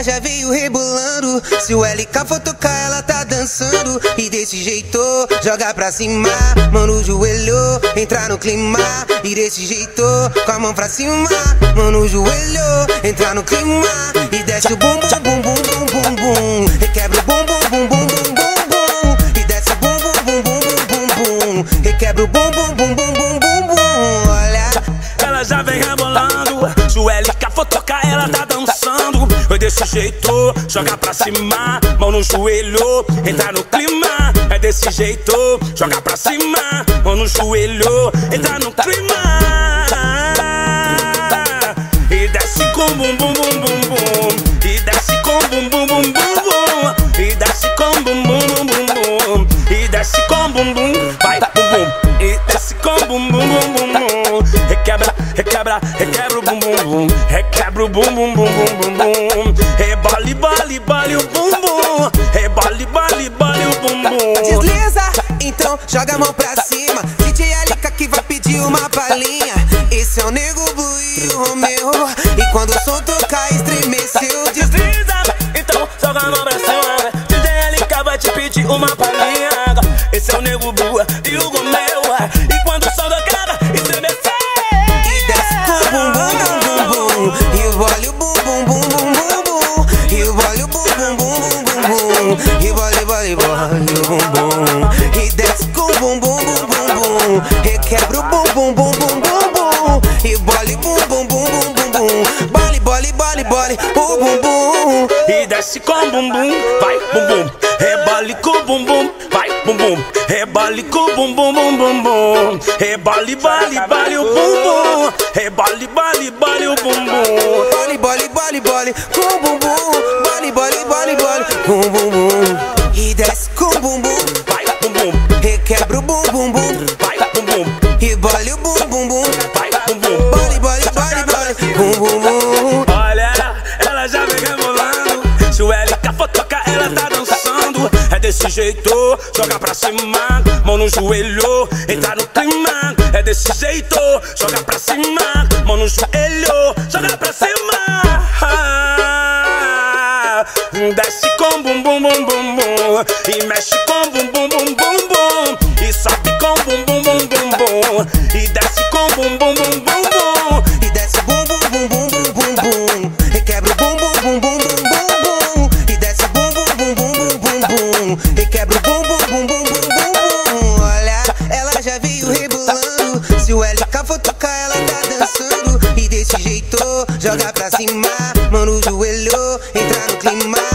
ela já veio rebolando. Se o LK for tocar, ela tá dançando. E desse jeito, joga pra cima, mão no joelho, entra no clima. E desse jeito, com a mão pra cima, mão no joelho, entra no clima. E desce o bum bum bum bum bum bum, e quebra o bum bum bum bum bum bum. E desce o bum bum bum bum bum bum, e quebra o bum bum bum bum bum bum bum. Olha, ela já vem rebolando. Se o LK for tocar, ela tá dançando. Foi desse jeito, joga pra cima, mão no joelho, entra no clima. É desse jeito, joga pra cima, mão no joelho, entra no clima. E desce com bum bum bum bum bum, e desce com bum bum bum bum bum, e desce com bum bum bum bum bum, e desce com bum bum, vai bum bum, e desce com bum bum bum bum bum, requebra, requebra, requebra o bum bum bum, requebra o bum bum bum bum bum, rebole, bole, bole o bum bum, rebole, bole, bole o bum bum. Desliza, então joga a mão pra cima, DJ LK que vai pedir uma balinha. Esse é o Nego Blue e o Romeu, e quando o som tocar estremeceu. Desliza, então joga a mão pra cima, DJ LK vai te pedir uma balinha. Esse é o Nego Blue e o Romeu, e quando o som tocar estremeceu. E desce com o bum bum bum bum bum, e rebola o bum bum bum bum bum bum, e rebola o bum bum bum bum bum bum, e rebola, rebola, rebola o bum bum. E desce com o bum bum bum bum bum, e quebra o bum bum bum bum bum. E bole, bum, bum, bum, bum, bum, bum. Bole, bole, bole, bole, o bum, bum. E desce com bum, bum, vai, bum, bum. Rebole com bum, bum, vai, bum, bum. Rebole com bum, bum, bum, bum, bum. Rebole, bole, bole, o bum, bum. Rebole, bole, bole, o bum, bum. Bole, bole, bole, bole, com bum, bum. Bole, bole, bole, bole, com bum, bum. E desce com bum, bum, vai, bum, bum. Requebra o bum, bum, bum, vai, bum, bum. E bole o bum, bum, bum. Olha, ela já vem rebolando. Se o LK for tocar, ela tá dançando. É desse jeito, joga pra cima, mão no joelho, entra no clima. É desse jeito, joga pra cima, mão no joelho, joga pra cima. Desce com bum bum bum bum bum, e mexe com bum bum bum bum bum, e sobe com bum bum bum bum bum, e desce com bum bum bum bum bum. E quebra o bum bum bum bum bum bum. Olha, ela já veio rebolando. Se o LK for tocar, ela tá dançando. E desse jeito, joga pra cima, mão no joelho, entra no clima.